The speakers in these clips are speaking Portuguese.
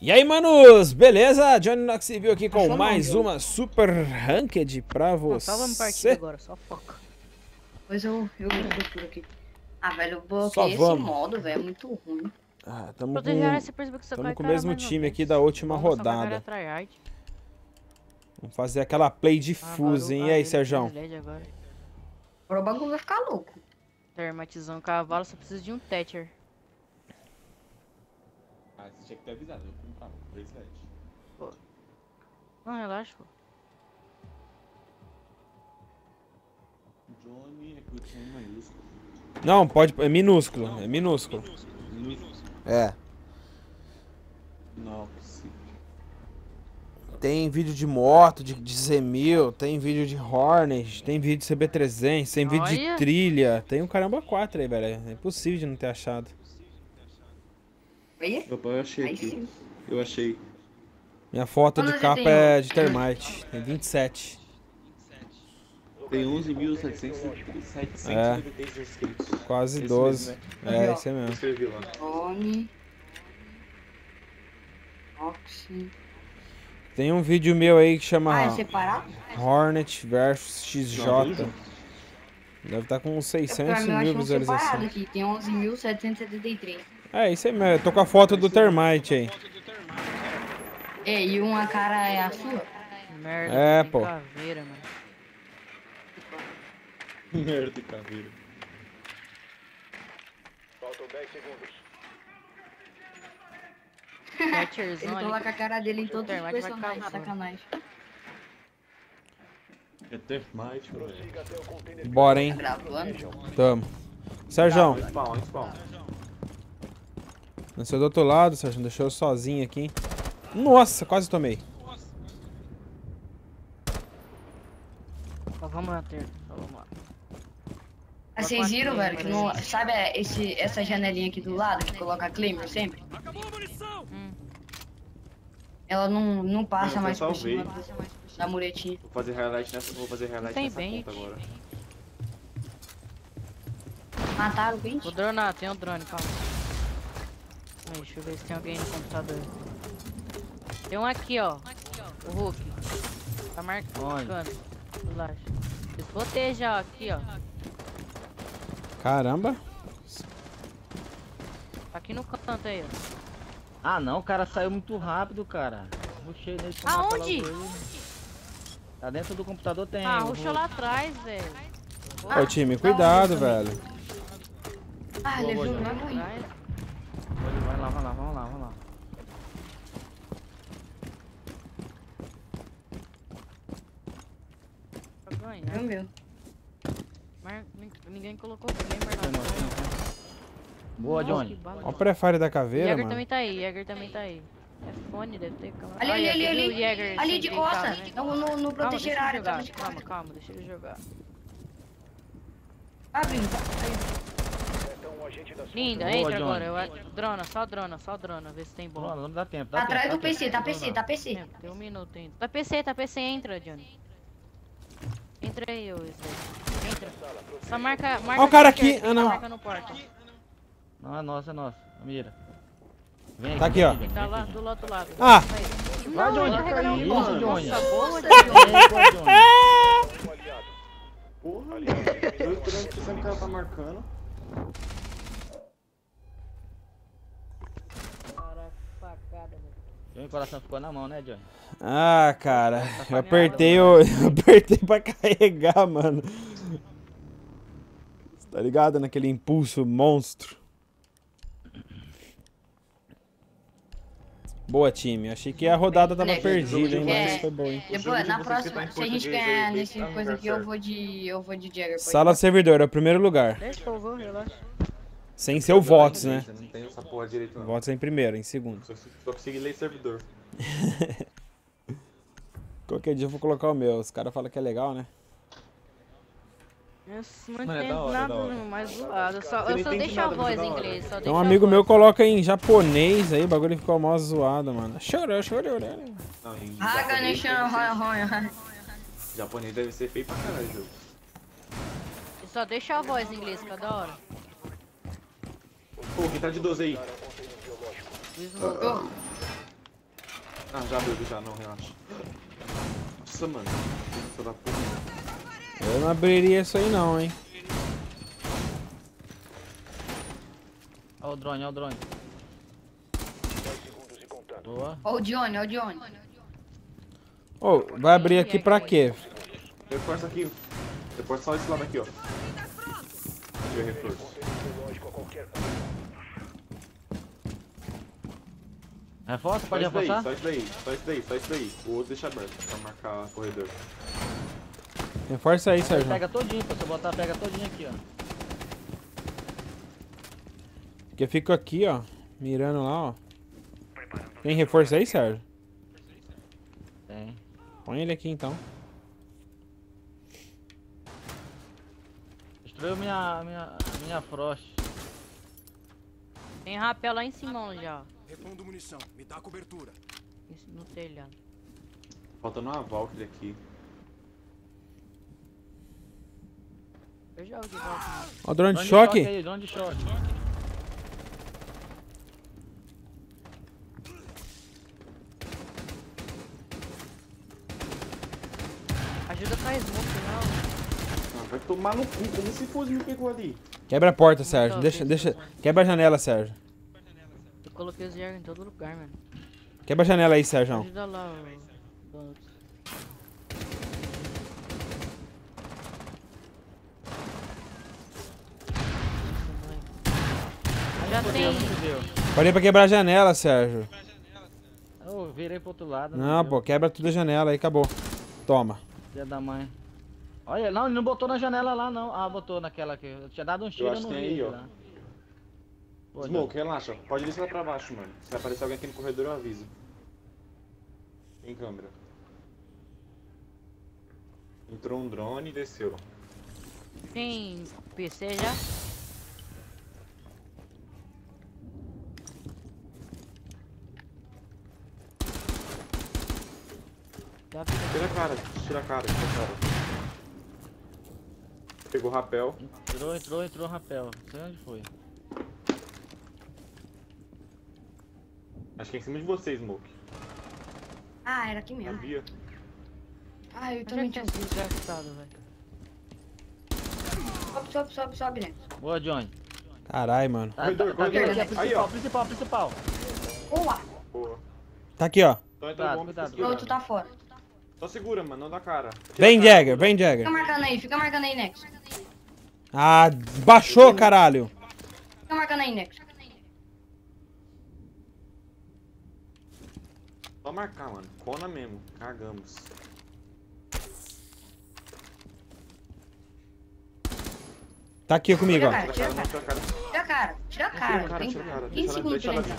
E aí, manos, beleza? Jhonny Noxvill aqui com mais uma Super Ranked pra você. Só vamos partir agora, só foca. Pois eu vou por aqui. Ah, velho, eu bloqueei esse modo, velho, é muito ruim. Ah, tamo com o mesmo time aqui da última rodada. Vamos fazer aquela play de Fuse, hein? E aí, Serjão? Agora o bagulho vai ficar louco. Termatizando o cavalo, só precisa de um Thatcher. Ah, você tinha que ter avisado, eu fui pra 3-7. Pô. Não, relaxa, pô. Jhonny recruta em maiúsculo. Não, pode. É minúsculo. Não, é minúsculo. Minúsculo. É. Não, possível. Tem vídeo de moto, de Zemil, tem vídeo de Hornet, tem vídeo de CB300, tem vídeo de trilha. Tem um caramba 4 aí, velho. É impossível de não ter achado. Opa, eu achei aqui. Eu achei. Minha foto de capa é de Termite. Tem 27. Tem 11.700. É. Quase 12. É, isso é mesmo. Escrevi lá. Tem um vídeo meu aí que chama Hornet vs XJ. Deve estar com 600 mil visualizações. Tem 11.773. É, isso aí mesmo. Eu tô com a foto do Termite aí. É, e uma cara é a sua? Merda, é, pô. Caveira, mano. Merda e caveira. Faltam 10 segundos. Ele coloca a cara dele em todos os personagens, sacanagem. É Termite, bro. Bora, hein? Tamo. Serjão. Nasceu do outro lado, Serjão. Deixou eu sozinho aqui. Nossa, quase tomei. Só vamos lá, só vamos lá. Ah, vocês viram, velho, que não... Sabe essa janelinha aqui do lado, que coloca a Claymore sempre? Ela não passa mais por cima da muretinha. Vou fazer highlight nessa, conta agora. Mataram o 20? Vou dronar, tem um drone, calma. Aí, deixa eu ver se tem alguém no computador. Tem um aqui, ó. O Hulk. Tá marcando. Relaxa. Botei já aqui, ó. Caramba. Tá aqui no canto aí, ó. Ah não, o cara saiu muito rápido, cara. Ruxei nele. Aonde? Tá dentro do computador, tem. Ah, ruxou lá atrás, velho. Ô time, cuidado, velho. Ah, ele viu lá atrás. Vamos lá. Pra ganhar. É o meu. Mas ninguém colocou o Claymore. Boa, Jhonny. Ó o prefire da caveira, mano. Jäger também tá aí. É fone, deve ter calma. Ali, ali de costa. Não proteger a área. Calma, deixa ele jogar. Tá vindo, Linda, entra agora. Eu... Drona, vê se tem bomba. Não dá tempo, Atrás do PC, tá PC. Tem um minuto ainda. Tá PC, entra, Jhonny. Entra aí, entra. Só marca o cara aqui. Ah, não. Não, é nossa. Mira. Vem aqui. Tá aqui, ó. Ele tá lá do outro lado. Ah! Vai, Jhonny. Nossa, Jhonny. Porra, ali. Dois trânsito que o cara tá marcando. O coração ficou na mão, né, Jhonny? Ah, cara, eu apertei pra carregar, mano. Você tá ligado naquele impulso monstro? Boa, time. Achei que a rodada tava perdida, hein? Mas foi boa, hein? Depois, na próxima, se a gente ganhar nesse coisa aqui, eu vou de Jäger. Sala servidor, é o primeiro lugar. Sem ser o votos, né? Não tem essa porra direito, não. Votos em primeiro, em segundo. Só consegui ler servidor. Qualquer dia eu vou colocar o meu. Os caras falam que é legal, né? Eu não entendo nada mais do lado. Eu só deixo a voz em inglês. Então um amigo meu coloca em japonês aí, o bagulho ficou mó zoado, mano. Chorou. Japonês deve ser feio pra caralho, jogo. Eu só deixo a voz em inglês cada hora. Pô, quem tá de 12 aí? Ah, já bebi, já não, relaxa. Nossa, mano. Eu não abriria isso aí não, hein. Olha o drone, olha o drone. Boa. Olha o Jhonny, olha o Jhonny. Oh, vai abrir aqui pra quê? Reforça aqui. Reforça só esse lado aqui, ó. Deixa eu reforço. Reforça? Pode reforçar? Só isso daí, só isso daí, só isso daí. O outro deixa aberto pra marcar o corredor. Reforça aí, Serjão. Pega todinho, se eu botar, pega todinho aqui, ó. Porque eu fico aqui, ó, mirando lá, ó. Tem reforço aí, Serjão? Tem. Põe ele aqui, então. Destruiu minha Frost. Tem rapel lá em cima já. Repondo munição, me dá cobertura. Isso no telhado. Faltando uma Valkyrie aqui. Eu jogo de Valkyrie. Ó, drone de choque. Aí, drone de choque. Ajuda pra Smoke, não. Ah, vai tomar no cu, como se fosse me pegou ali. Quebra a porta, Serjão. Deixa. Quebra a janela, Serjão. Eu coloquei os Jäger em todo lugar, mano. Quebra a janela aí, Serjão. Ajuda lá, mano. Já tem. Parei pra quebrar a janela, Serjão. Eu virei pro outro lado. Não, pô, quebra tudo a janela aí, acabou. Toma. Filha da mãe. Olha, não, ele não botou na janela lá, não. Ah, botou naquela aqui. Eu tinha dado um tiro no meio lá. Pô, Smoke, já. Relaxa. Pode vir lá pra baixo, mano. Se aparecer alguém aqui no corredor, eu aviso. Em câmera. Entrou um drone e desceu. Tem PC já? Tira a cara, tira a cara, tira a cara. Pegou o rapel. Entrou o rapel. Não sei onde foi. Acho que é em cima de você, Smoke. Ah, era aqui mesmo. Havia. Ah, eu também tinha sido desgastado, velho. Sobe, né? Boa, Jhonny. Carai, mano. Corredor. Principal. Boa. Tá aqui, ó. Então entra bom, cuidado. O outro tá fora. Só segura, mano, não dá cara. Vem, Jäger, vem, Jäger. Fica marcando aí, Nex. Ah, baixou, caralho. Fica marcando aí, Nex. Só marcar, mano. Cona mesmo. Cagamos. Tá aqui comigo, ó. Tira a cara. Tem 15 segundos pra entrar.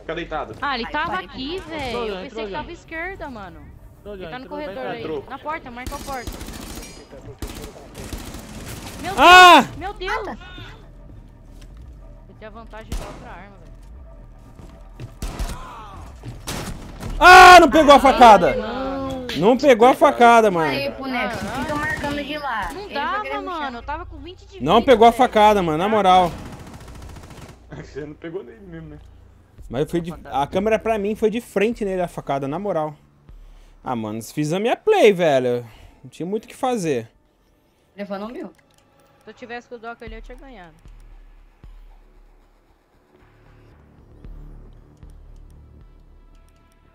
Fica deitado. Ah, ele tava aqui, velho. Eu pensei que tava à esquerda, mano. Ele tá no corredor aí. Na porta, marca a porta. Meu Deus! Ah! Meu Deus! Eu tenho a vantagem de dar outra arma, velho. Ah, não pegou a facada! Não pegou a facada, mano. Aí, boneco, fica marcando de lá. Não dava, mano. Eu tava com 20 de vida. Não pegou a facada, mano, na moral. Você não pegou nele mesmo, né? Mas eu fui de... A câmera pra mim foi de frente nele, a facada, na moral. Ah, mano, fiz a minha play, velho. Não tinha muito o que fazer. Levando o meu. Se eu tivesse com o Doc ali, eu tinha ganhado.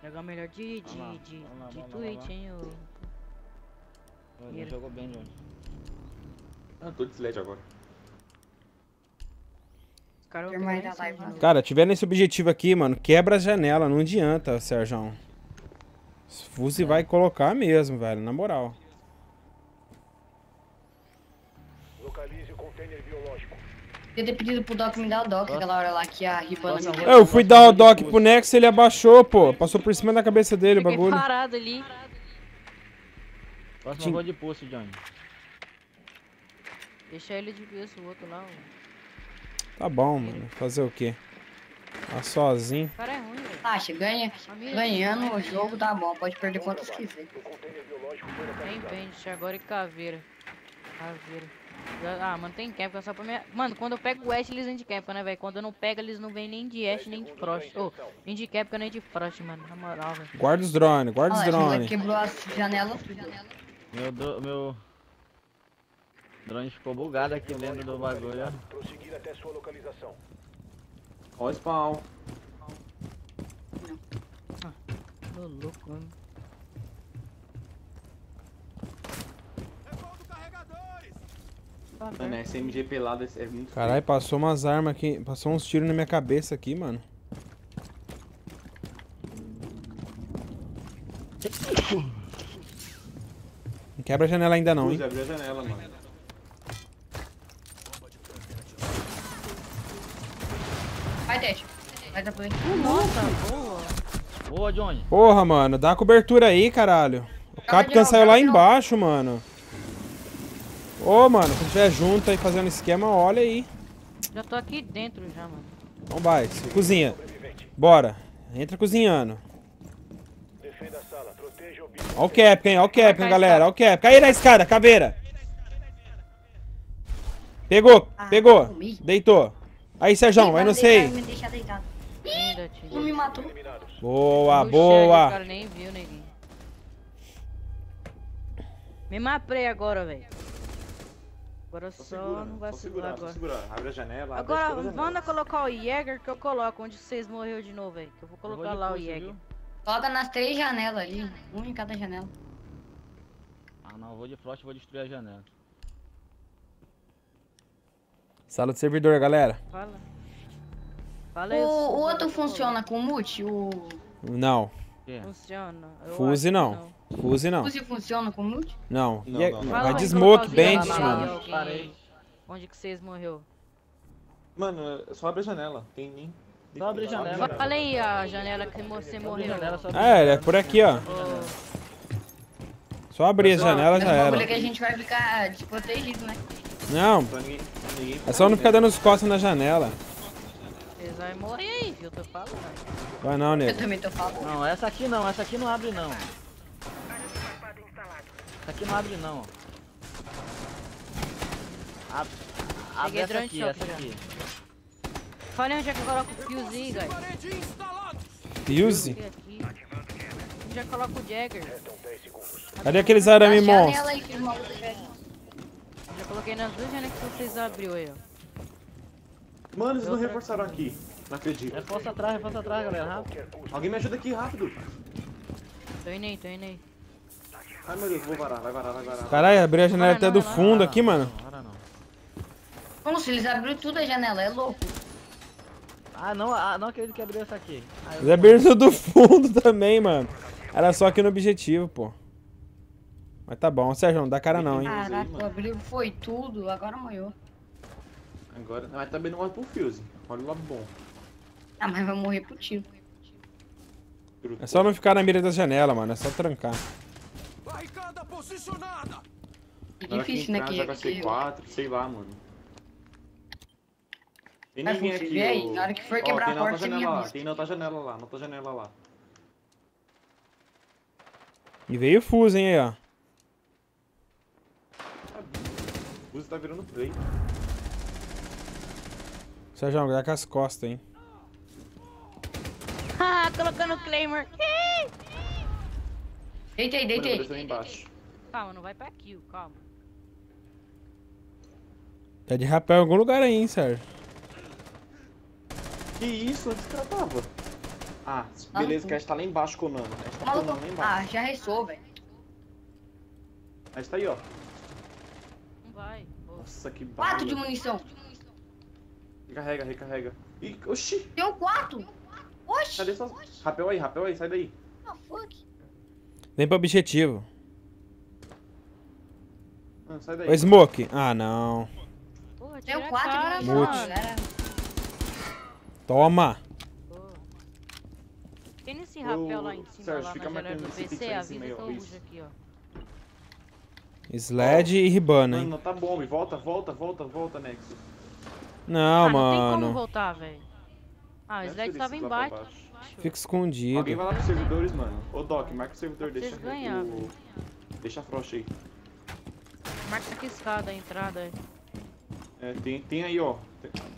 Jogar melhor de Twitch, hein, ô. Jogou bem, Jhonny. Ah, tô de Sledge agora. Cara, tiver nesse objetivo aqui, mano, quebra a janela, não adianta, Serjão. Fuse vai colocar mesmo, velho, na moral. Localize o container biológico. Eu ter pedido pro Doc me dar o Doc aquela hora lá que a Ribana me deu. Eu fui dar o Doc pro Nex, ele abaixou, pô. Passou por cima da cabeça dele o bagulho. Fiquei parado ali. Próximo agora de posto, Jhonny. Deixa ele de vez o outro lá, mano. Tá bom, mano. Fazer o quê? Tá sozinho. O cara é ruim, velho. Taxa, ganha. Ganhando o jogo tá bom. Pode perder quantas quiser. Tem pente agora e caveira. Ah, mano, tem Capcom só pra minha... Mano, quando eu pego o Ash, eles vêm de Capcom, né, velho? Quando eu não pego, eles não vêm nem de Ash, nem de Frost. Ô, vêm de Capcom, nem de Frost, mano. Na moral, velho. Guarda os drones, guarda os drones. Quebrou a janela. Meu drone ficou bugado aqui dentro do bagulho, ó. Prosseguir até sua localização. Ó o spawn. Ah, tô louco, mano. Mano, essa MG pelada é muito... Caralho, passou umas armas aqui, passou uns tiros na minha cabeça aqui, mano. Não quebra a janela ainda não, hein? Já abriu a janela, mano. Vai, Tete. Vai dar pra ele. Nossa, boa. Boa, Jhonny. Porra, mano, dá a cobertura aí, caralho. O Capitão saiu lá embaixo, mano. Ô, mano, quando estiver junto aí fazendo esquema, olha aí. Já tô aqui dentro já, mano. Vamos, Bites. Cozinha. Bora. Entra cozinhando. Defenda a sala, proteja o bicho. Ó o cap, hein? Ó o cap, hein, galera. Ó o cap. Cai na escada, caveira. Pegou, pegou. Deitou. Aí, Serjão, vai no sei. Não me matou. Boa, boa. Nem viu, neguinho. Me maprei agora, velho. Agora só segura, não vai segurar agora. Abre a janela. Agora manda colocar o Jäger que eu coloco onde vocês morreram de novo aí. Eu vou colocar lá o Jäger. Coloca nas 3 janelas ali. Um em cada janela. Ah não, eu vou de Frost e vou destruir a janela. Sala de servidor, galera. Fala. Fala aí. O outro funciona com o Mute? Não. Funciona. Fuse não. Fuse não. Fuse funciona com o Mute? Não. Não. Vai de Smoke, Bandit, mano. Parei. Onde que vocês morreu? Mano, só abre a janela. Tem nem... Só abre a janela. Fala aí a janela que você morreu. É por aqui, ó. Só abrir a janela já era. É que a gente vai ficar desprotegido, né? Não. É só não ficar dando os costas na janela. Vocês vão morrer aí, viu? Eu tô falando. Vai não, nego. Eu também tô falando. Não, essa aqui não abre não. Essa aqui não abre não. Abre essa aqui. Falei onde é que eu coloco o Fuse, guys. Fuse? Onde é que eu coloco o Jäger? Cadê aqueles arame monstro? Já coloquei nas 2 janelas que vocês abriu aí, ó. Mano, eles não reforçaram aqui. Não acredito. Reforça atrás, galera. Rápido. Alguém me ajuda aqui, rápido. Tô indo aí, tô indo aí. Ai, meu Deus, vou varar, vai varar, vai varar. Caralho, abriu a janela até do fundo aqui, mano. Como se eles abriram tudo a janela, é louco. Ah, não acredito que abriu essa aqui. Eles abriram tudo do fundo também, mano. Era só aqui no objetivo, pô. Mas tá bom, Serjão, não dá cara não, hein. Caraca, abriu, foi tudo, agora morreu. Agora, mas também não morre pro Fuse. Olha o lado bom. Ah, mas vai morrer pro tiro. É só não ficar na mira da janela, mano. É só trancar. Barricada posicionada. É difícil, né? Joga C4, sei lá, mano. Tem ninguém aqui. Aí, na hora que for quebrar a porta, você me avisa. Tem na outra janela lá, na outra janela lá. E veio o Fuse, hein, aí, ó. O Fuse tá virando play. Serjão, dá com as costas, hein? Ah, colocando o Claymore. Deitei, deitei. Calma, não vai pra kill, calma. Tá de rapel em algum lugar aí, hein, Sérgio? Que isso? Onde você tava? Ah, beleza, que a gente tá lá embaixo com o Nano. A gente tá com o Nano lá embaixo. Ah, já restou, velho. A gente tá aí, ó. Não vai. Nossa, que barulho. 4 de munição. Recarrega, recarrega. Ih, oxi! Tem um 4! Oxi! Cadê suas... rapel aí, sai daí. Ah, fuck. Vem pro objetivo. Não, sai daí. Ô, Smoke! Ah, não. Porra, tem um 4 no cara. Toma! Tem nesse rapel lá em cima, Sérgio, lá fica na janela do PC, avisa essa luz aqui, ó. Sledge e ribana, hein? Não, tá bom, volta, Nex. Não, mano. Não tem como voltar, velho. Ah, o Sledge tava embaixo. Fica escondido. Alguém vai lá pros servidores, mano. Ô, Doc, marca o servidor, deixa a Frost aí. Termite tá aqui escada, a entrada. É, tem aí, ó.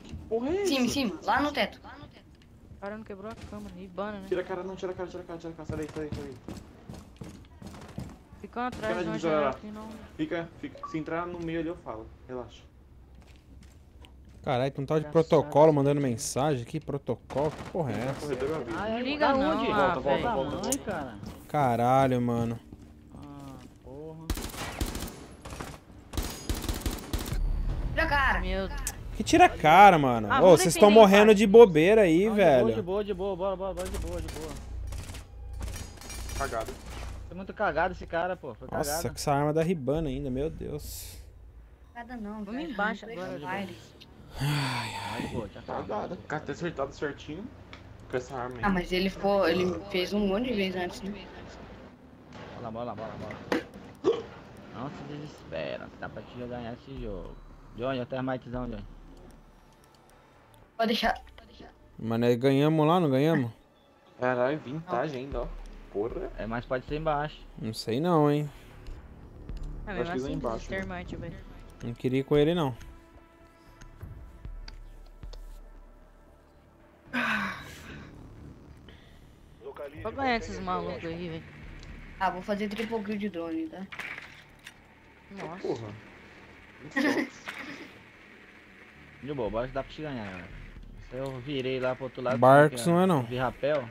Que porra é essa? Em cima, lá no teto. O cara não quebrou a câmera, Ibana, né? Tira a cara, não, tira a cara, sai daí. Ficam atrás, cara, não ajuda aqui, não. Fica, se entrar no meio ali eu falo, relaxa. Caralho, tu não tá de protocolo mandando mensagem aqui? Protocolo? Que porra é essa? Ah, liga onde? Volta, cara. Caralho, mano. Ah, porra. Tira a cara. Meu Deus. Que tira a cara, mano. Ô, vocês estão morrendo de bobeira aí, velho. De boa, bora, de boa. Cagado. Foi muito cagado esse cara, pô. Foi cagado. Nossa, com essa arma da Ribana ainda, meu Deus. Cagada não, vamos embaixo agora. Ai, cagada. O cara tá acertado certinho com essa arma aí. Ah, mas ele foi, ele fez um monte de vezes antes, né? Bora. Não se desespera, dá pra te ganhar esse jogo. Jhonny, até a Mikezão, Jhonny. Pode deixar. Mano, aí ganhamos lá, não ganhamos? Caralho, vantagem ainda, ó. Porra. É, mas pode ser embaixo. Não sei não, hein. É, acho que assim, embaixo. Termite, velho. Não queria ir com ele, não. Vou ganhar esses malucos aí, velho. Ah, vou fazer triple kill de drone, tá? Nossa. Porra. De boa, bora que dá pra te ganhar, velho. Se eu virei lá pro outro lado... Barcos não é, não. Vi rapel.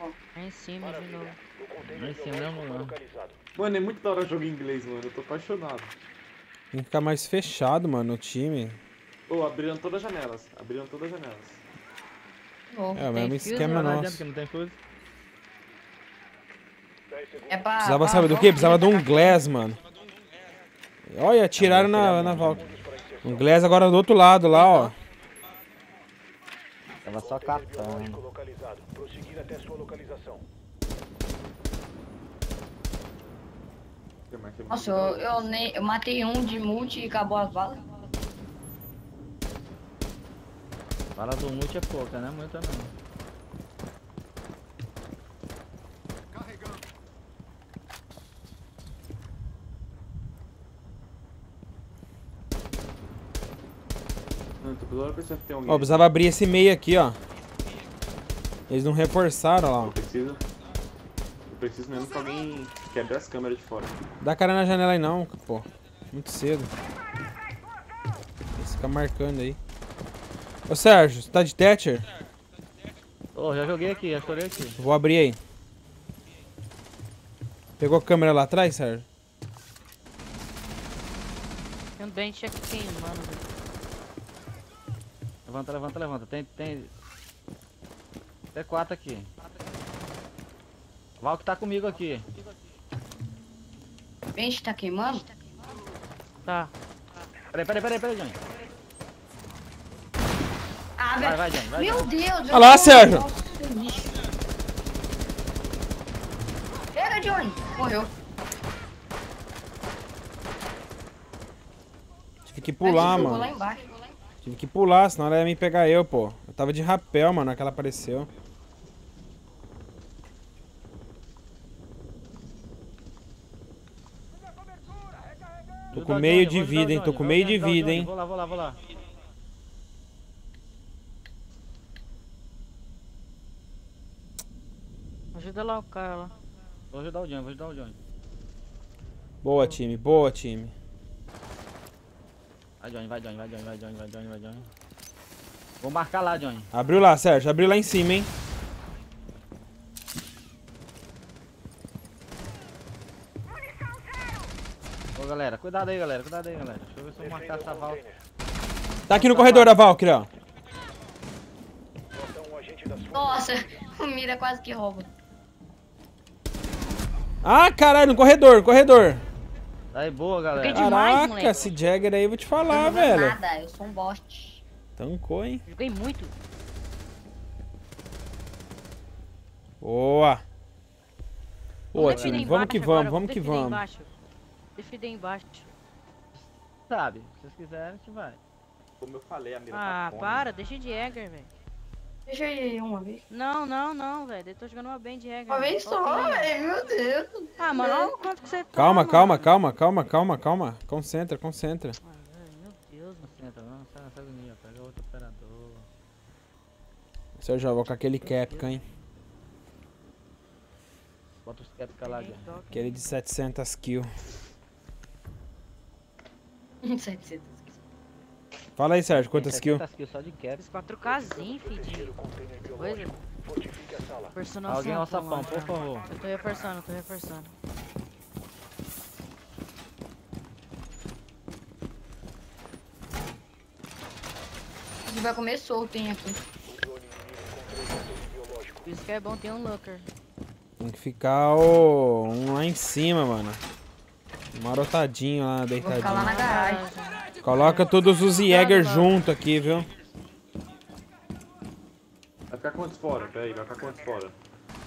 Ó, é em cima de novo. É em cima mesmo, mano. Mano, é muito da hora jogar em inglês, mano. Eu tô apaixonado. Tem que ficar mais fechado, mano, o time. Ô, abriram todas as janelas. Nossa, é o mesmo esquema nosso. Não tem fuse. É pra, precisava, sabe do que? Precisava de um glass, mano. Olha, atiraram na Valkyrie. Um glass agora do outro lado, lá, ó. Tava só catando. Nossa, eu matei um de multi e acabou as balas. Bala do multi é pouca, né? Muita não. Ó, precisava abrir esse meio aqui, ó. Eles não reforçaram, ó. Eu preciso mesmo que alguém quebre as câmeras de fora. Dá cara na janela aí não, pô. Muito cedo. Eles ficam marcando aí. Ô, Sérgio, você tá de Thatcher? Ô, já joguei aqui, Vou abrir aí. Pegou a câmera lá atrás, Sérgio? Tem um bench aqui, mano. Levanta. Tem... T4 aqui. Valk tá comigo aqui. Bench tá queimando? Tá. Peraí, Jhonny. Ah, velho. Vai, Jhonny. Meu Deus. Olha lá, Sérgio. Pega, Jhonny. Morreu. Tive que pular, mano. Lá embaixo. Tive que pular, senão ela ia me pegar eu, pô. Eu tava de rapel, mano, naquela apareceu. Tô com meio de vida, hein. Vou lá. Ajuda lá o cara lá. Vou ajudar o Jhonny. Boa, time. Vai, Jhonny. Vou marcar lá, Jhonny. Abriu lá, Sérgio. Abriu lá em cima, hein. Ô, galera. Cuidado aí, galera. Deixa eu ver se eu marcar essa Valkyrie. Tá aqui no corredor da Valkyrie, ó. Nossa, o Mira quase que rouba. Ah, caralho, no corredor. Aí, boa, galera. Caraca, demais, esse Jäger aí eu vou te falar, velho. Não é nada, eu sou um bot. Tancou, hein? Joguei muito. Boa. Boa, time. Vamos que vamos. Defender embaixo. Sabe, se vocês quiserem, a gente vai. Como eu falei, a mira tá fome. Ah, para, deixa de Jäger, velho. Deixa aí uma vez. Não, não, não, velho. Eu tô jogando uma band de regra. Uma vez só, velho. Meu Deus. Ah, mano, olha o quanto que você tá. Calma, calma, calma, calma, calma, calma. Concentra, concentra. Meu Deus, concentra, não. Sai do ninho, pega outro operador. Se eu já vou com aquele Capca, hein. Bota os Capca lá já. Aquele de 700 kill. 700 kill. Fala aí, Sérgio, quantas kills? 4 kills só de cap. 4Kzinho, filho. Coisa. Forçando o sapão. Alguém é o sapão, por favor. Eu tô reforçando, A gente vai comer solto, hein, aqui. Por isso que é bom ter um looker. Tem que ficar um lá em cima, mano. Marotadinho lá, deitadinho. Vou ficar lá na garagem. Coloca todos os Jäger junto aqui, viu? Vai ficar quantos fora? Peraí, vai ficar quantos fora?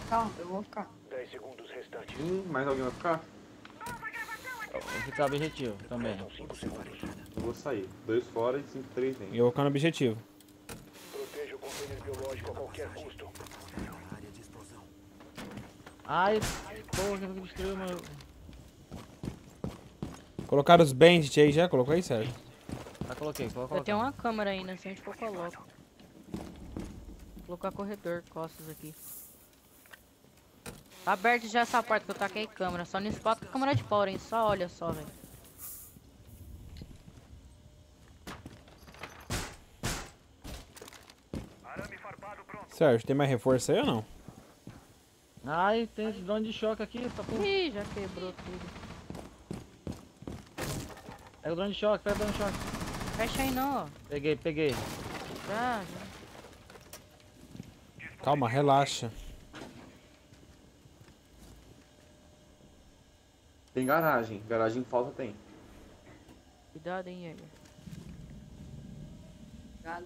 Calma, eu vou ficar. 10 segundos restantes. Mais alguém vai ficar? Eu vou ficar objetivo também. Eu vou sair. 2 fora e 5, 3 dentro. Eu vou ficar no objetivo. Proteja o container biológico a qualquer custo. Área de explosão. Ai, porra, eu destruí, mano. Colocaram os bandit aí já? Colocou aí, Sérgio? Ah, coloquei, coloquei. Eu tenho uma câmera ainda, se a gente for colocar. Vou colocar corredor, costas aqui. Tá aberto já essa parte que eu taquei câmera. Só não spot com a câmera de power, hein? Só olha só, velho. Sérgio, tem mais reforço aí ou não? Ai, tem esse drone de choque aqui. Tá com... Ih, já quebrou tudo. Pega o drone de choque, pega o drone de choque. Fecha aí não, ó. Peguei, peguei. Ah, já. Calma, relaxa. Tem garagem. Garagem falta tem. Cuidado, hein, Jäger. Cuidado.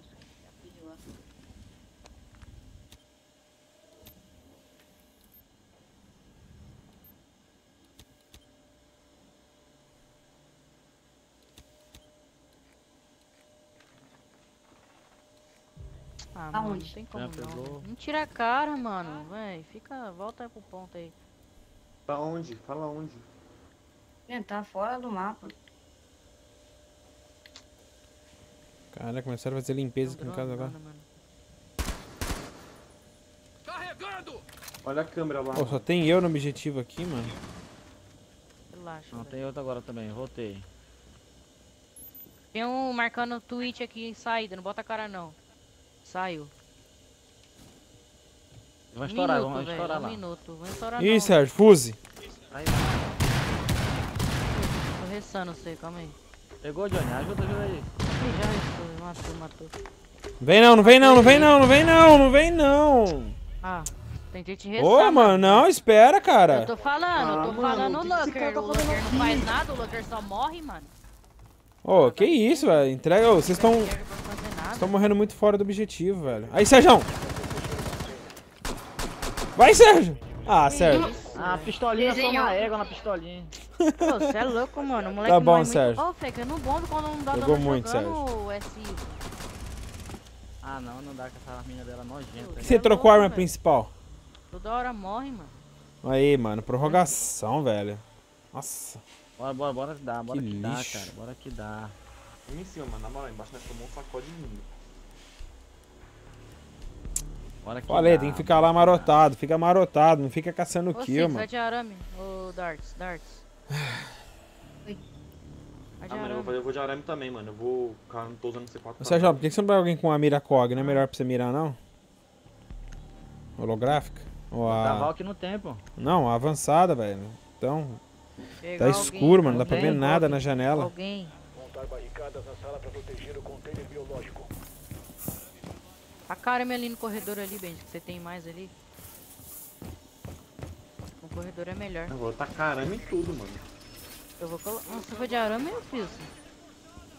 Ah, mano, não tem como não. Não tira a cara, mano. Véi, fica, volta pro ponto aí. Pra onde? Fala onde? Tá fora do mapa. Cara, começaram a fazer limpeza aqui no caso agora. Carregando! Olha a câmera lá. Pô, só tem eu no objetivo aqui, mano. Relaxa. Não, tem outro agora também, rotei. Tem um marcando o Twitch aqui em saída, não bota a cara não. Saiu. Vai estourar, vamos estourar lá. Ih, Sérgio, fuse. Aí, tô ressando você, calma aí. Pegou, Jhonny, ajuda aí. Já restou, matou. Vem não, não vem não, não vem não, não vem não, não vem não. Ah, tentei te ressar. Ô, mano, não, espera, cara. Eu tô falando, o Looker. O Looker não faz nada, o Looker só morre, mano. Ô, que isso, velho. Entrega, vocês estão... Tô morrendo muito fora do objetivo, velho. Aí, Serjão! Vai, Sérgio! Ah, Sérgio. Ah, pistolinha, só uma égua na pistolinha. Pô, você é louco, mano. O moleque tá bom, Sérgio. Ô, Feca, não bomba quando não dá dano muito, jogando Sérgio. Ah, não, não dá com essa arminha dela nojenta. Por que você trocou a arma principal? Toda hora morre, mano. Aí, mano, prorrogação, velho. Nossa. Bora, bora que dá, que dá, cara. Bora que dá. Vem em cima, mano, na moral, embaixo nós tomamos um sacode de mim. Falei, tem que ficar lá marotado, fica marotado, não fica caçando o kill, mano. Vai de arame, ô Darts, Oi. Ah, mano, eu vou de arame também, mano, eu vou... Cara, não tô usando C4. Ô, Serjão, por que você não vai alguém com a mira cog, não é melhor pra você mirar, não? Holográfica? Ou a... Tá Valk no tempo. Não, a avançada, velho. Então... Tá escuro, mano, não dá pra ver nada na janela. Alguém... barricadas na sala pra proteger o container biológico. A cara ali no corredor ali, Benji, que você tem mais ali. O corredor é melhor. Eu vou tacar arame em tudo, mano. Eu vou colocar... Você foi de arame ou eu fiz?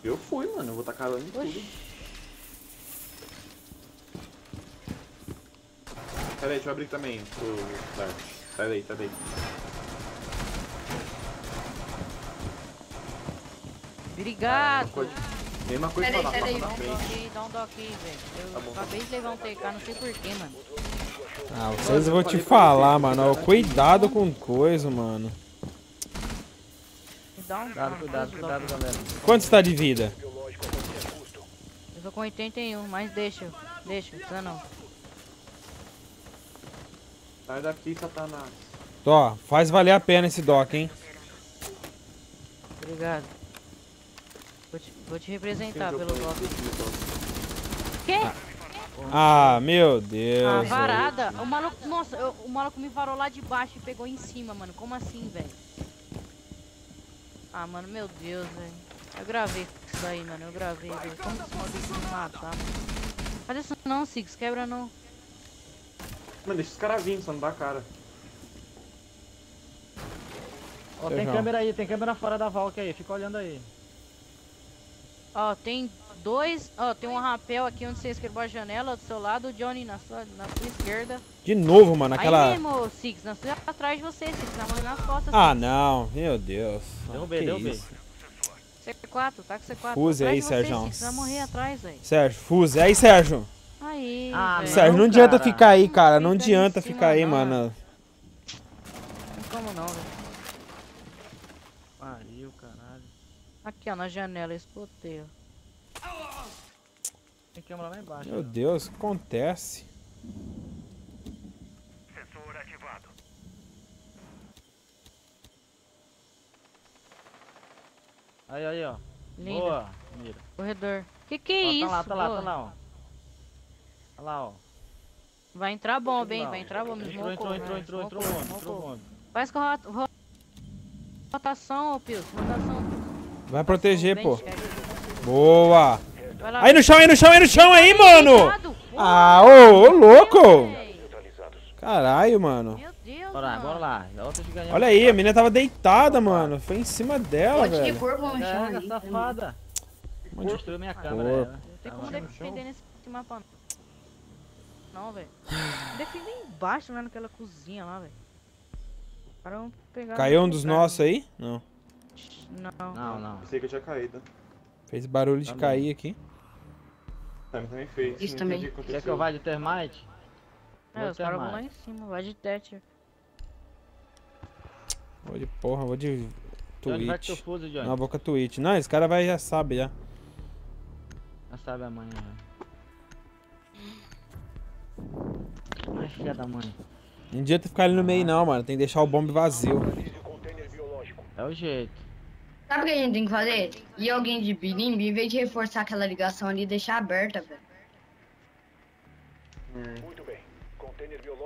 Eu fui, mano. Eu vou tacar arame em tudo. Pera aí, deixa eu abrir também pro... Sai daí, sai daí. Obrigado! Mesma coisa pra lá, passa na frente. Dá um doc aí, velho. Eu acabei de levar um TK, não sei porquê, mano. Ah, vocês vão te falar, mano. Cuidado com coisa, mano. Cuidado, galera. Quanto está de vida? Eu tô com 81, mas deixa, precisa não. Sai daqui, Satanás. Ó, faz valer a pena esse doc, hein? Obrigado. Vou te representar pelo doc. Quê? Ah, meu Deus. Ah, varada. O maluco, nossa, o maluco me varou lá de baixo e pegou em cima, mano. Como assim, velho? Ah, mano, meu Deus, velho. Eu gravei isso aí, mano. Eu gravei. Véio. Como que você pode me matar, mano? Faz isso não, Six. Quebra não. Mano, deixa os caras virem, só não dá cara. Ó, tem câmera aí, tem câmera fora da Valkyrie aí, fica olhando aí. Ó, tem dois, ó, tem um rapel aqui onde você escreveu a janela do seu lado, o Jhonny na sua esquerda. De novo, mano, aquela... Aí mesmo, Six, atrás de você, Six, nas costas. Ah, assim. Não, meu Deus. Deu B. C4, tá com C4. Fuse atrás aí, Serjão. Você vai morrer atrás, velho. Sérgio, fuse aí, Sérgio. Aí, Sérgio, não adianta ficar aí, cara. Não adianta ficar aí, mano. Como não, velho? Pariu, caralho. Aqui, ó, na janela, escoteio. Tem câmera lá embaixo. Meu Deus, o que acontece? Sensor ativado. Aí, ó. Linda. Boa, mira. Corredor. Que é isso? Tá lá, ó. Olha lá, ó. Vai entrar bomba, hein? Vai entrar bomba. Entrou. Faz com rotação, Pius. Rotação. Vai proteger, pô. Boa. Aí no chão, aí, mano. Ah, ô, louco. Caralho, mano. Meu Deus, bora lá. Olha aí, a menina tava deitada, mano. Foi em cima dela, velho. Que corpo no chão, né? Safada. Destruiu minha câmera. Não tem como defender nesse mapa, não. Não, velho. Defende embaixo, né, naquela cozinha lá, velho. Caiu um dos nossos aí? Não. Não. Pensei que eu tinha caído. Fez barulho de cair aqui. Também fez. Isso também. Quer que eu vá de Termite? É, os caras vão lá em cima. Vai de Thatcher. Vou de porra, vou de Twitch. Não, vou com a Twitch. Não, esse cara vai, já sabe, já. Já sabe amanhã, velho. Ai, filha da mãe. Não adianta ficar ali no meio não, mano. Tem que deixar o bombe vazio. É o jeito. Sabe o que a gente tem que fazer? E alguém de bilimbi, em vez de reforçar aquela ligação ali, deixar aberta, velho. Muito bem.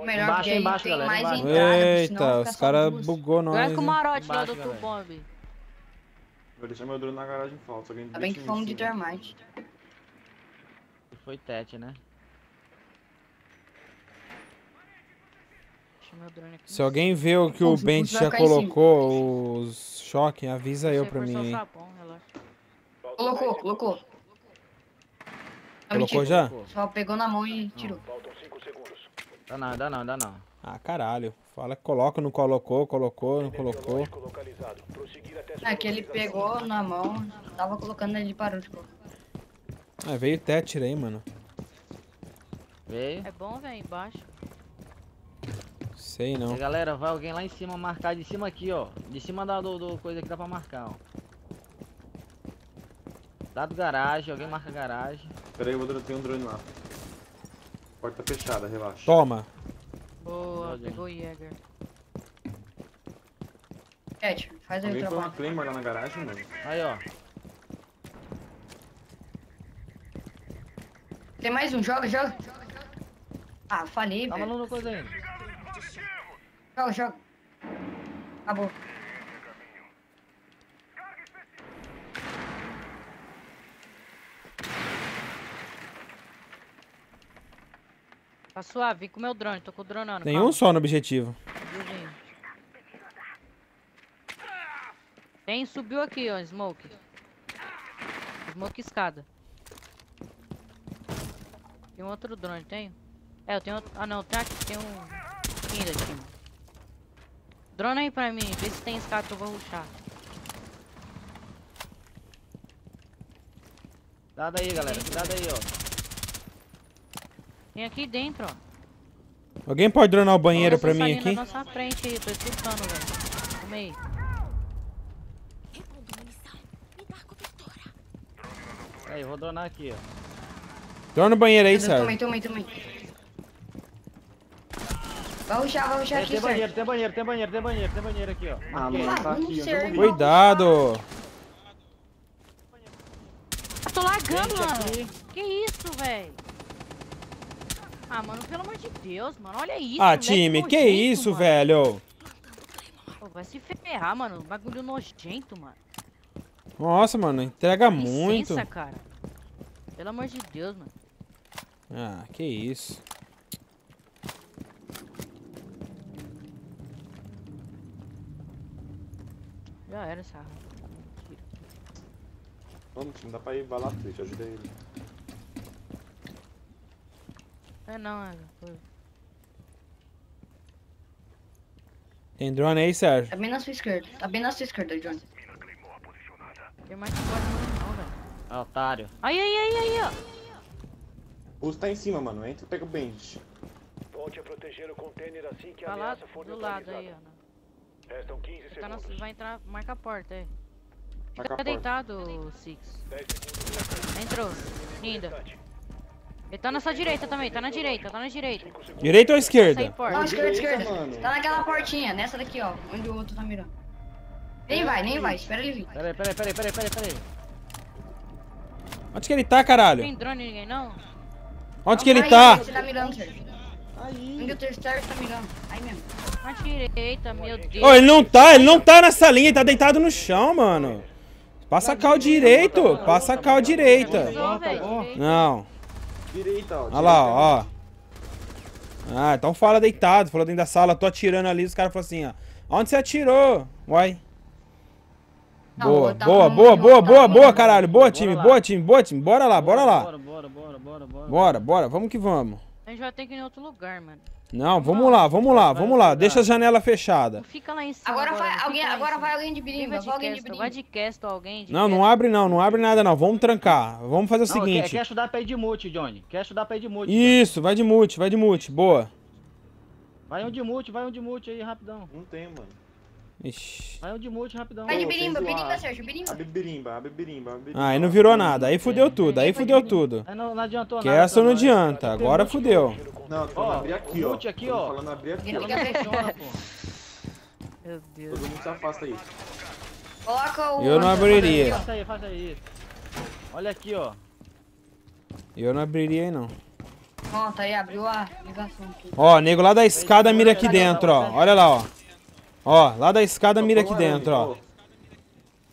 Melhor embaixo, que embaixo, tem galera, mais entrada. Eita, os caras bugou nós. Vai com o marote lá do outro bombe. Vou deixar meu drone na garagem falsa. Tá bem que foi um de Termite. Foi Tete, né? Se alguém vê o que o Ben já colocou, os choques, avisa eu pra mim. Colocou já? Só pegou na mão e tirou. Dá não. Ah, caralho. Fala que coloca, não colocou, colocou, não colocou. É que ele pegou na mão, tava colocando, ele parou de colocar. Ah, veio o Thatcher aí, mano. Veio. É bom, velho, embaixo. Sei não. Galera, vai alguém lá em cima marcar de cima aqui, ó. De cima do coisa que dá pra marcar, ó. Lá do garagem, alguém marca garagem. Pera aí, eu tenho um drone lá. Porta fechada, relaxa. Toma. Boa, pegou o Jäger. Ed, faz aí o trabalho. Alguém foi uma Claymore lá na garagem, mano? Aí, ó. Tem mais um, joga. Ah, falei, velho. Tá maluco coisa ainda. Joga. Acabou. Tá suave, vim com o meu drone, tô com o dronando. Tem um só no objetivo. Tem, subiu aqui, ó, Smoke. Smoke escada. Tem um outro drone, tem? É, eu tenho outro... Ah, não, tem aqui, tem um... Ainda, time. Drone aí pra mim, vê se tem escada que eu vou rushar. Cuidado aí, galera. Cuidado aí, ó. Tem aqui dentro, ó. Alguém pode dronar o banheiro pra mim aqui? Na nossa frente aí, tô escutando, velho. Calma aí. Aí, vou dronar aqui, ó. Drona o banheiro aí, Sérgio. Tomei. Vamos já aqui, Sérgio. Tem banheiro aqui, ó. Ah, mano, tá aqui, ó. Cuidado! Eu tô lagando, mano. Que isso, velho? Ah, mano, pelo amor de Deus, mano. Olha isso, ah, time, que isso, velho? Pô, vai se ferrar, mano. Bagulho nojento, mano. Nossa, mano, entrega muito. Licença, cara. Pelo amor de Deus, mano. Ah, que isso. Já era essa. Vamos, não dá pra ir, vai lá, Twitch, ajuda ele. É não, é. Foi. Tem drone aí, Sérgio? Tá bem na sua esquerda. Tá bem na sua esquerda, drone. Tem mais que pode não, velho. Ah, otário. Aí, ó. O tá em cima, mano. Entra e pega o bench. Volte a proteger o container assim que a ameaça for neutralizada. Tá lá, do lado aí, ó. Restam 15 segundos. Tá na... Vai entrar, marca a porta aí. Fica deitado, Six. Entrou. Linda. Ele tá na sua direita também. Tá na direita. Direita ou esquerda? Não, esquerda. Mano. Tá naquela portinha, nessa daqui, ó. Onde o outro tá mirando. Nem vai, espera ele vir. Peraí. Onde que ele tá, caralho? Não tem drone ninguém, não? Onde que ele tá? Você tá mirando, Sérgio. Onde o terceiro tá mirando? Aí mesmo. Na direita, meu Deus. Ô, ele não tá nessa linha, ele tá deitado no chão, mano. Passa a cal direita. Não. Direita, ó. Olha lá, ó. Ah, então fala deitado, falou dentro da sala, tô atirando ali, os caras falaram assim, ó. Onde você atirou? Uai. Boa, caralho. Boa, time. Bora lá. Bora. Vamos que vamos. A gente vai ter que ir em outro lugar, mano. Não, vamos lá. Deixa a janela fechada. Não fica lá em cima. Agora vai alguém de birimba. Vai alguém de birimba. Não abre nada. Vamos trancar. Vamos fazer o seguinte. Quer ajudar pra ir de mute, Jhonny. Isso, vai de mute. Boa. Vai um de mute aí, rapidão. Não tem, mano. Ixi. Vai um de mute rapidão. Vai de birimba, Sérgio, birimba. Abre birimba. Aí não virou nada, aí fudeu tudo, Não adiantou nada. Que essa não adianta, agora fudeu. Não, tô falando abrir aqui, ó. O mute aqui, ó. Tô falando abrir aqui, ó. Meu Deus. Todo mundo se afasta aí. Coloca o... Eu não abriria. Afasta aí. Olha aqui, ó. Eu não abriria aí, não. Ó, tá aí, abriu a ligação aqui. Ó, nego lá da escada mira aqui dentro, ó. Olha lá, ó. Ó, lá da escada mira aqui dentro, ó.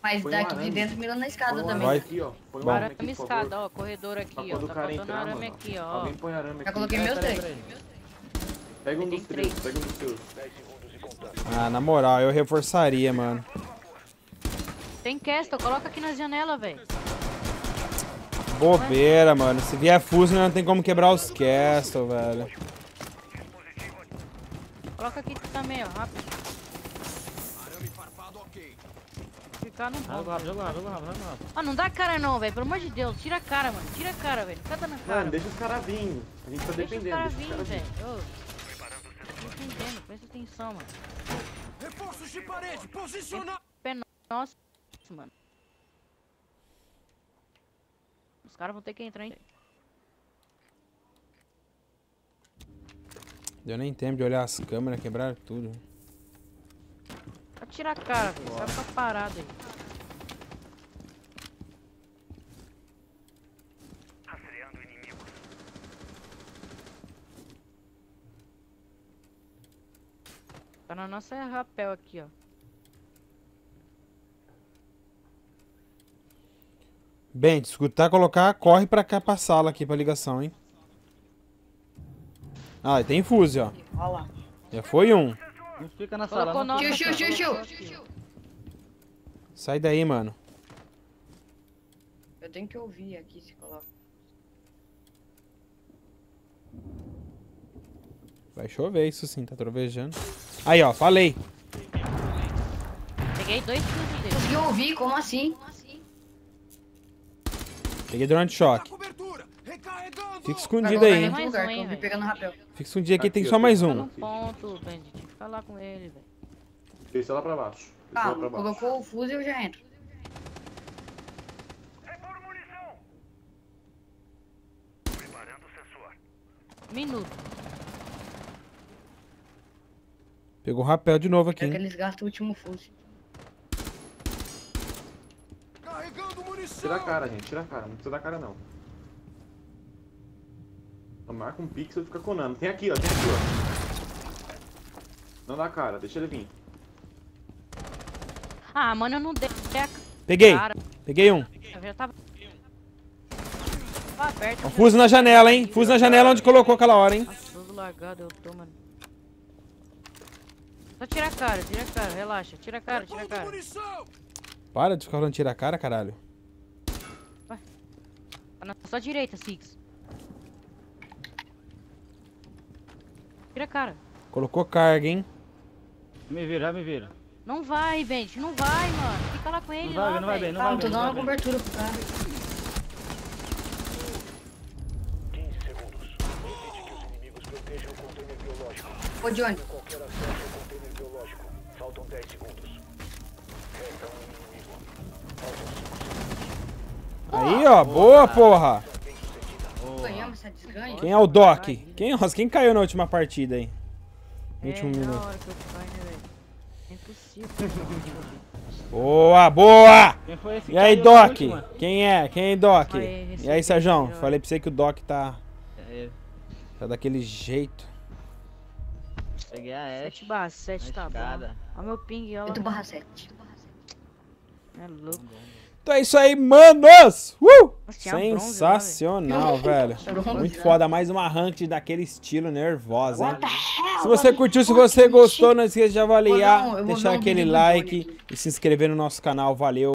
Mas daqui de dentro mira na escada também. Vai aqui, ó. Põe um arame na escada, ó. Corredor aqui, ó. Tá faltando arame aqui, ó. Alguém põe arame aqui. Já coloquei meus três. Pega um dos três. Ah, na moral, eu reforçaria, mano. Tem Castle, coloca aqui na janela, velho. Bobeira, mano. Se vier Fuse, não tem como quebrar os Castle, velho. Coloca aqui também, ó. Rápido. Joga lá. Ah, não dá cara não, velho. Pelo amor de Deus, tira a cara, mano. Velho. Fica dando a cara. Mano, deixa os caras vindo. A gente tá dependendo. Deixa os caras vindo, velho. Tô entendendo, presta atenção, mano. Reforços de parede, posicionar. Nossa, mano. Os caras vão ter que entrar, hein. Deu nem tempo de olhar as câmeras, quebraram tudo. Tira a cara, velho. Sai pra parada aí. Rastreando inimigos. Tá na nossa rapel aqui, ó. Bem, te escutar, colocar, corre pra cá, pra sala aqui, pra ligação, hein. Ah, e tem fuse, ó. Olha lá. Já foi um. Não fica na sala, não. Tio. Sai daí, mano. Eu tenho que ouvir aqui se coloca. Vai chover isso sim, tá trovejando. Aí, ó, falei. Peguei dois tiros dele. Consegui ouvir, como assim? Peguei drone de choque. Fica escondido aí, hein? Mais um, hein, fica escondido aqui, tem só mais um. Ponto, Bandit. Fica lá com ele, velho. Deixa lá pra baixo. Ah, colocou o fuse e eu já entro. Minuto. Pegou o rapel de novo aqui. É que eles gastam o último fuse. Tira a cara, gente. Tira a cara. Não precisa da cara, não. Marca um pixel e fica conando. Tem aqui, ó. Tem aqui, ó. Não dá cara. Deixa ele vir. Ah, mano, eu não dei. Peguei. Cara. Peguei um. Eu já tava... Ó, fuso na janela, hein? Fuso na janela onde colocou aquela hora, hein? Nossa, todo largado eu tô, mano. Só tira a cara, relaxa. Tira a cara, tira a cara. Para de ficar falando tira a cara, caralho. Vai. Na sua direita, Six. Tira a cara. Colocou carga, hein? Me vira, já me vira. Não vai, gente, não vai, mano. Fica lá com ele, não lá, vai, véio. Não vai, não vai, não vai. Tô dando uma cobertura pro cara. Ô, Jhonny. Faltam 10 segundos. Aí, ó. Boa, porra. Ganhamos essa desganha. Quem é o Doc? Quem caiu na última partida aí? No último minuto. É impossível. Boa, boa. E aí, Doc? Quem é, Doc? E aí, Serjão? Falei pra você que o Doc tá... Tá daquele jeito. Peguei a Ash. 7/7 tá bom. Olha meu ping, olha. 8/7. É louco. Então é isso aí, manos! Sensacional, velho. Muito foda. Mais uma ranked daquele estilo nervosa, hein? Se você curtiu, se você gostou, não esqueça de avaliar, deixar aquele like e se inscrever no nosso canal. Valeu!